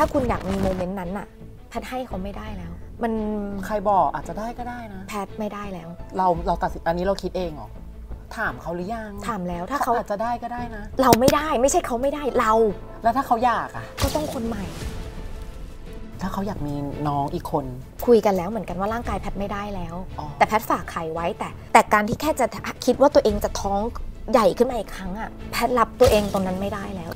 ถ้าคุณอยากมีโมเมนต์นั้นอะแพทให้เขาไม่ได้แล้วมันใครบอกอาจจะได้ก็ได้นะแพทไม่ได้แล้วเราตัดสินอันนี้เราคิดเองเหรอถามเขาหรือยังถามแล้วถ้าเขาอาจจะได้ก็ได้นะเราไม่ได้ไม่ใช่เขาไม่ได้เราแล้วถ้าเขาอยากอะก็ต้องคนใหม่ถ้าเขาอยากมีน้องอีกคนคุยกันแล้วเหมือนกันว่าร่างกายแพทไม่ได้แล้วแต่แพทฝากไข่ไว้แต่การที่แค่จะคิดว่าตัวเองจะท้องใหญ่ขึ้นมาอีกครั้งอะแพทรับตัวเองตรงนั้นไม่ได้แล้ว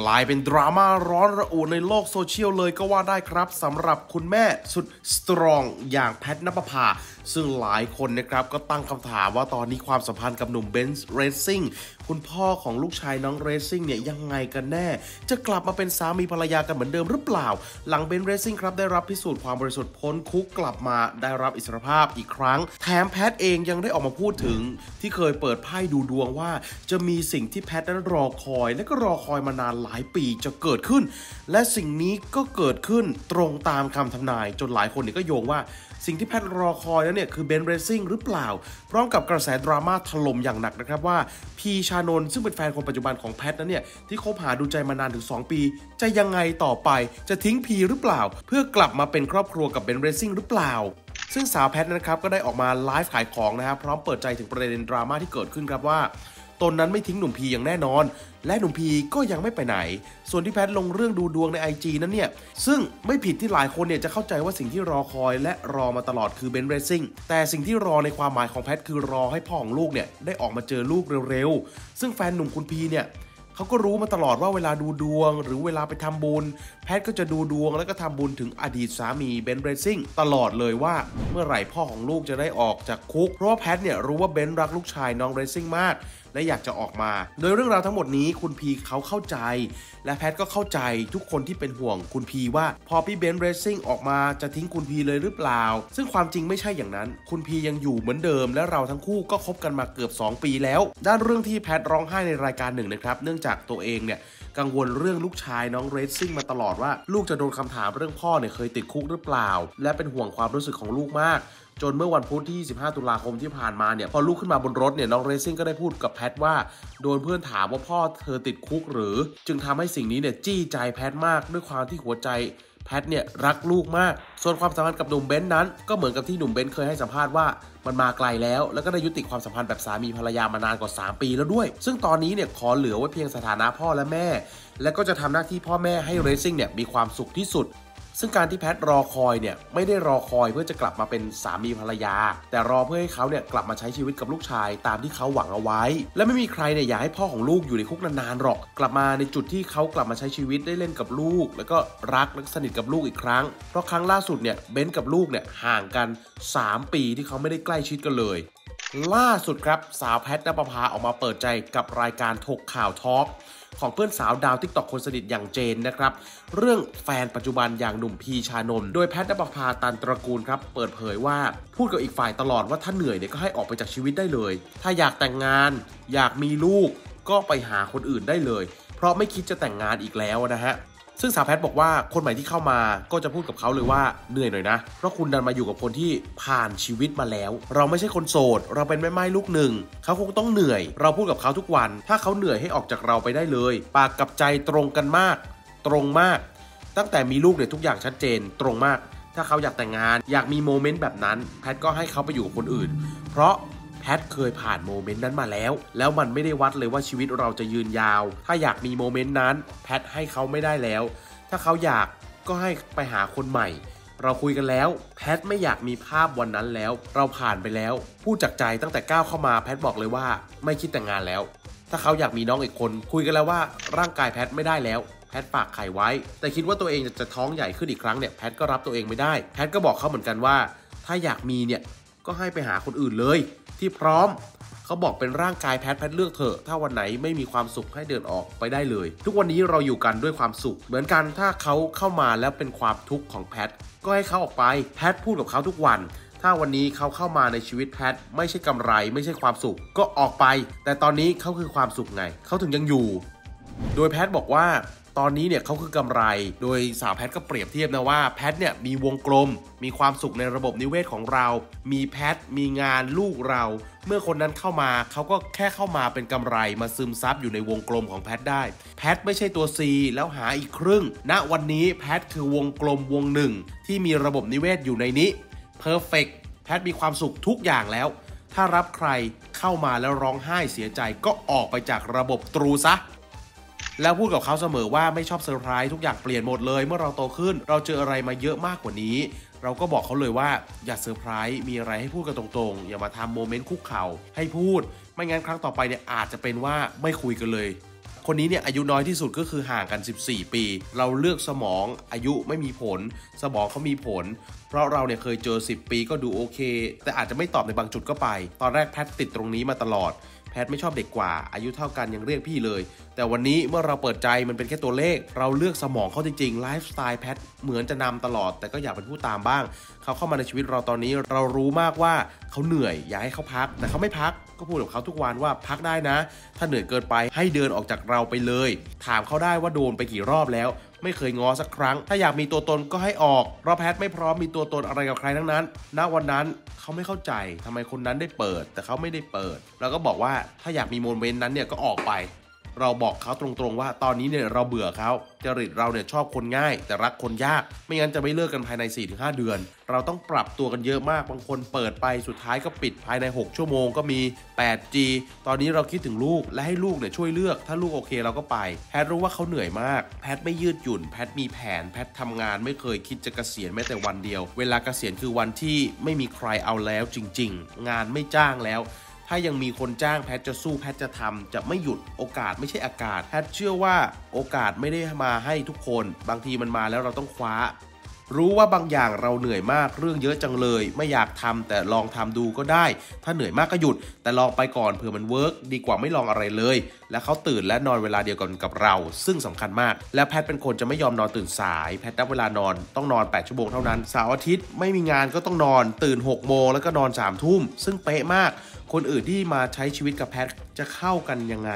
กลายเป็นดราม่าร้อนระอุในโลกโซเชียลเลยก็ว่าได้ครับสำหรับคุณแม่สุดสตรองอย่างแพทณปภาซึ่งหลายคนนะครับก็ตั้งคำถามว่าตอนนี้ความสัมพันธ์กับหนุ่มเบนซ์เรซซิ่งคุณพ่อของลูกชายน้องเรซซิ่งเนี่ยยังไงกันแน่จะกลับมาเป็นสามีภรรยากันเหมือนเดิมหรือเปล่าหลังเบนซ์เรซซิ่งครับได้รับพิสูจน์ความบริสุทธิ์พ้นคุกกลับมาได้รับอิสรภาพอีกครั้งแถมแพทเองยังได้ออกมาพูดถึงที่เคยเปิดไพ่ดูดวงว่าจะมีสิ่งที่แพทนั้นรอคอยและก็รอคอยมานานหลายปีจะเกิดขึ้นและสิ่งนี้ก็เกิดขึ้นตรงตามคำทำนายจนหลายคนเนี่ยก็โยงว่าสิ่งที่แพทรอคอยนั้นเนี่ยคือเบนซ์เรซซิ่งหรือเปล่าพร้อมกับกระแสดราม่าถล่มอย่างหนักนะครับว่าพีชานนท์ซึ่งเป็นแฟนคนปัจจุบันของแพทนั้นเนี่ยที่คบหาดูใจมานานถึง2ปีจะยังไงต่อไปจะทิ้งพีหรือเปล่าเพื่อกลับมาเป็นครอบครัวกับเบนซ์เรซซิ่งหรือเปล่าซึ่งสาวแพทนะครับก็ได้ออกมาไลฟ์ขายของนะครับพร้อมเปิดใจถึงประเด็นดราม่าที่เกิดขึ้นครับว่าตนนั้นไม่ทิ้งหนุ่มพีอย่างแน่นอนและหนุ่มพีก็ยังไม่ไปไหนส่วนที่แพทลงเรื่องดูดวงใน IG นั้นเนี่ยซึ่งไม่ผิดที่หลายคนเนี่ยจะเข้าใจว่าสิ่งที่รอคอยและรอมาตลอดคือเบนซ์เรซซิ่งแต่สิ่งที่รอในความหมายของแพทคือรอให้พ่อของลูกเนี่ยได้ออกมาเจอลูกเร็วๆซึ่งแฟนหนุ่มคุณพีเนี่ยเขาก็รู้มาตลอดว่าเวลาดูดวงหรือเวลาไปทำบุญแพทก็จะดูดวงแล้วก็ทำบุญถึงอดีตสามีเบนซ์เรซซิ่งตลอดเลยว่าเมื่อไหร่พ่อของลูกจะได้ออกจากคุกเพราะว่าแพทเนี่ยรู้ว่าเบนซ์รักลูกชายน้องเรซซิ่งมากและอยากจะออกมาโดยเรื่องราวทั้งหมดนี้คุณพีเขาเข้าใจและแพทก็เข้าใจทุกคนที่เป็นห่วงคุณพีว่าพอพี่เบนซ์เรซซิ่งออกมาจะทิ้งคุณพีเลยหรือเปล่าซึ่งความจริงไม่ใช่อย่างนั้นคุณพียังอยู่เหมือนเดิมและเราทั้งคู่ก็คบกันมาเกือบ2ปีแล้วด้านเรื่องที่แพทร้องไห้ในรายการหนึ่งนะครับเนื่องจากตัวเองเนี่ยกังวลเรื่องลูกชายน้องเรซซิ่งมาตลอดว่าลูกจะโดนคำถามเรื่องพ่อเนี่ยเคยติดคุกหรือเปล่าและเป็นห่วงความรู้สึกของลูกมากจนเมื่อวันพุธที่25ตุลาคมที่ผ่านมาเนี่ยพอลูกขึ้นมาบนรถเนี่ยน้องเรซซิ่งก็ได้พูดกับแพทว่าโดนเพื่อนถามว่าพ่อเธอติดคุกหรือจึงทำให้สิ่งนี้เนี่ยจี้ใจแพทมากด้วยความที่หัวใจแพทเนี่ยรักลูกมากส่วนความสัมพันธ์กับหนุ่มเบนซ์นั้นก็เหมือนกับที่หนุ่มเบนซ์เคยให้สัมภาษณ์ว่ามันมาไกลแล้วแล้วก็ได้ยุติความสัมพันธ์แบบสามีภรรยามานานกว่า3ปีแล้วด้วยซึ่งตอนนี้เนี่ยขอเหลือไว้เพียงสถานะพ่อและแม่และก็จะทำหน้าที่พ่อแม่ให้เรซซิ่งเนี่ยมีความสุขที่สุดซึ่งการที่แพทรอคอยเนี่ยไม่ได้รอคอยเพื่อจะกลับมาเป็นสามีภรรยาแต่รอเพื่อให้เขาเนี่ยกลับมาใช้ชีวิตกับลูกชายตามที่เขาหวังเอาไว้และไม่มีใครเนี่ยอยากให้พ่อของลูกอยู่ในคุกนานๆหรอกกลับมาในจุดที่เขากลับมาใช้ชีวิตได้เล่นกับลูกแล้วก็รักและสนิทกับลูกอีกครั้งเพราะครั้งล่าสุดเนี่ยเบนซ์กับลูกเนี่ยห่างกัน3ปีที่เขาไม่ได้ใกล้ชิดกันเลยล่าสุดครับสาวแพทณปภาออกมาเปิดใจกับรายการถกข่าวทอล์กของเพื่อนสาวดาวติ๊กต็อกคนสนิทอย่างเจนนะครับเรื่องแฟนปัจจุบันอย่างหนุ่มพีชานนท์โดยแพทณปภาตันตระกูลครับเปิดเผยว่าพูดกับอีกฝ่ายตลอดว่าถ้าเหนื่อยเนี่ยก็ให้ออกไปจากชีวิตได้เลยถ้าอยากแต่งงานอยากมีลูกก็ไปหาคนอื่นได้เลยเพราะไม่คิดจะแต่งงานอีกแล้วนะฮะซึ่งสาวแพทบอกว่าคนใหม่ที่เข้ามาก็จะพูดกับเขาเลยว่าเหนื่อยหน่อยนะเพราะคุณดันมาอยู่กับคนที่ผ่านชีวิตมาแล้วเราไม่ใช่คนโสดเราเป็นแม่ไม้ลูกหนึ่งเขาคงต้องเหนื่อยเราพูดกับเขาทุกวันถ้าเขาเหนื่อยให้ออกจากเราไปได้เลยปากกับใจตรงกันมากตรงมากตั้งแต่มีลูกเนี่ยทุกอย่างชัดเจนตรงมากถ้าเขาอยากแต่งงานอยากมีโมเมนต์แบบนั้นแพทก็ให้เขาไปอยู่กับคนอื่นเพราะแพทเคยผ่านโมเมนต์นั้นมาแล้วมันไม่ได้วัดเลยว่าชีวิตเราจะยืนยาวถ้าอยากมีโมเมนต์นั้นแพทให้เขาไม่ได้แล้วถ้าเขาอยากก็ให้ไปหาคนใหม่เราคุยกันแล้วแพทไม่อยากมีภาพวันนั้นแล้วเราผ่านไปแล้วพูดจากใจตั้งแต่ก้าวเข้ามาแพทบอกเลยว่าไม่คิดแต่งงานแล้วถ้าเขาอยากมีน้องอีกคนคุยกันแล้วว่าร่างกายแพทไม่ได้แล้วแพทฝากไข่ไว้แต่คิดว่าตัวเองจะท้องใหญ่ขึ้นอีกครั้งเนี่ยแพทก็รับตัวเองไม่ได้แพทก็บอกเขาเหมือนกันว่าถ้าอยากมีเนี่ยก็ให้ไปหาคนอื่นเลยที่พร้อมเขาบอกเป็นร่างกายแพทเลือกเถอะถ้าวันไหนไม่มีความสุขให้เดินออกไปได้เลยทุกวันนี้เราอยู่กันด้วยความสุขเหมือนกันถ้าเขาเข้ามาแล้วเป็นความทุกข์ของแพทก็ให้เขาออกไปแพทพูดกับเขาทุกวันถ้าวันนี้เขาเข้ามาในชีวิตแพทไม่ใช่กำไรไม่ใช่ความสุขก็ออกไปแต่ตอนนี้เขาคือความสุขไงเขาถึงยังอยู่โดยแพทบอกว่าตอนนี้เนี่ยเขาคือกำไรโดยสาวแพทก็เปรียบเทียบนะว่าแพทเนี่ยมีวงกลมมีความสุขในระบบนิเวศของเรามีแพทมีงานลูกเรา เมื่อคนนั้นเข้ามาเขาก็แค่เข้ามาเป็นกำไรมาซึมซับอยู่ในวงกลมของแพทได้แพทไม่ใช่ตัว C แล้วหาอีกครึ่งณวันนี้แพทคือวงกลมวงหนึ่งที่มีระบบนิเวศอยู่ในนี้เพอร์เฟกต์แพทมีความสุขทุกอย่างแล้วถ้ารับใครเข้ามาแล้วร้องไห้เสียใจก็ออกไปจากระบบตรูซะแล้วพูดกับเขาเสมอว่าไม่ชอบเซอร์ไพรส์ทุกอย่างเปลี่ยนหมดเลยเมื่อเราโตขึ้นเราเจออะไรมาเยอะมากกว่านี้เราก็บอกเขาเลยว่าอย่าเซอร์ไพรส์มีอะไรให้พูดกันตรงๆอย่ามาทำโมเมนต์คุกเข่าให้พูดไม่งั้นครั้งต่อไปเนี่ยอาจจะเป็นว่าไม่คุยกันเลยคนนี้เนี่ยอายุน้อยที่สุดก็คือห่างกัน14ปีเราเลือกสมองอายุไม่มีผลสมองเขามีผลเพราะเราเนี่ยเคยเจอ10ปีก็ดูโอเคแต่อาจจะไม่ตอบในบางจุดก็ไปตอนแรกแพทติดตรงนี้มาตลอดแพทไม่ชอบเด็กกว่าอายุเท่ากันยังเรียกพี่เลยแต่วันนี้เมื่อเราเปิดใจมันเป็นแค่ตัวเลขเราเลือกสมองเขาจริงๆไลฟ์สไตล์แพทเหมือนจะนำตลอดแต่ก็อยากเป็นผู้ตามบ้างเขาเข้ามาในชีวิตเราตอนนี้เรารู้มากว่าเขาเหนื่อยอยากให้เขาพักแต่เขาไม่พักก็พูดกับเขาทุกวันว่าพักได้นะถ้าเหนื่อยเกินไปให้เดินออกจากเราไปเลยถามเขาได้ว่าโดนไปกี่รอบแล้วไม่เคยง้อสักครั้งถ้าอยากมีตัวตนก็ให้ออกเพราะแพทไม่พร้อมมีตัวตนอะไรกับใครทั้งนั้นณวันนั้นเขาไม่เข้าใจทำไมคนนั้นได้เปิดแต่เขาไม่ได้เปิดเราก็บอกว่าถ้าอยากมีโมเมนต์นั้นเนี่ยก็ออกไปเราบอกเขาตรงๆว่าตอนนี้เนี่ยเราเบื่อเขาจริตเราเนี่ยชอบคนง่ายแต่รักคนยากไม่งั้นจะไม่เลิกกันภายใน 4-5 เดือนเราต้องปรับตัวกันเยอะมากบางคนเปิดไปสุดท้ายก็ปิดภายใน6ชั่วโมงก็มี 8G ตอนนี้เราคิดถึงลูกและให้ลูกเนี่ยช่วยเลือกถ้าลูกโอเคเราก็ไปแพทรู้ว่าเขาเหนื่อยมากแพทไม่ยืดหยุ่นแพทมีแผนแพททำงานไม่เคยคิดจะเกษียณแม้แต่วันเดียวเวลาเกษียณคือวันที่ไม่มีใครเอาแล้วจริงๆงานไม่จ้างแล้วถ้ายังมีคนจ้างแพทจะสู้แพทจะทำจะไม่หยุดโอกาสไม่ใช่อากาศแพทเชื่อว่าโอกาสไม่ได้มาให้ทุกคนบางทีมันมาแล้วเราต้องคว้ารู้ว่าบางอย่างเราเหนื่อยมากเรื่องเยอะจังเลยไม่อยากทำแต่ลองทำดูก็ได้ถ้าเหนื่อยมากก็หยุดแต่ลองไปก่อนเผื่อมันเวิร์กดีกว่าไม่ลองอะไรเลยและเขาตื่นและนอนเวลาเดียวกันกับเราซึ่งสำคัญมากและแพทเป็นคนจะไม่ยอมนอนตื่นสายแพทนับเวลานอนต้องนอน8ชั่วโมงเท่านั้นเสาร์อาทิตย์ไม่มีงานก็ต้องนอนตื่น6โมงแล้วก็นอน3ทุ่มซึ่งเป๊ะมากคนอื่นที่มาใช้ชีวิตกับแพทจะเข้ากันยังไง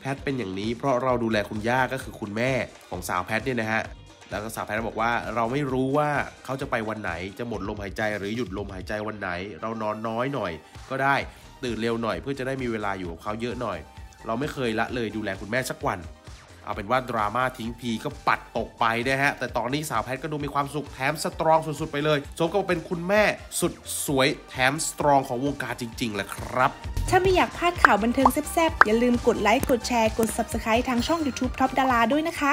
แพทเป็นอย่างนี้เพราะเราดูแลคุณย่าก็คือคุณแม่ของสาวแพทเนี่ยนะฮะแล้วก็สาวแพทบอกว่าเราไม่รู้ว่าเขาจะไปวันไหนจะหมดลมหายใจหรือหยุดลมหายใจวันไหนเรานอนน้อยหน่อยก็ได้ตื่นเร็วหน่อยเพื่อจะได้มีเวลาอยู่กับเขาเยอะหน่อยเราไม่เคยละเลยดูแลคุณแม่สักวันเอาเป็นว่าดราม่าทิ้งพีก็ปัดตกไปนะฮะแต่ตอนนี้สาวแพทก็ดูมีความสุขแถมสตรองสุดๆไปเลยสมกับเป็นคุณแม่สุดสวยแถมสตรองของวงการจริงๆแหละครับถ้าไม่อยากพลาดข่าวบันเทิงแซ่บๆอย่าลืมกดไลค์กดแชร์กด Subscribe ทางช่อง YouTube ท็อปดาราด้วยนะคะ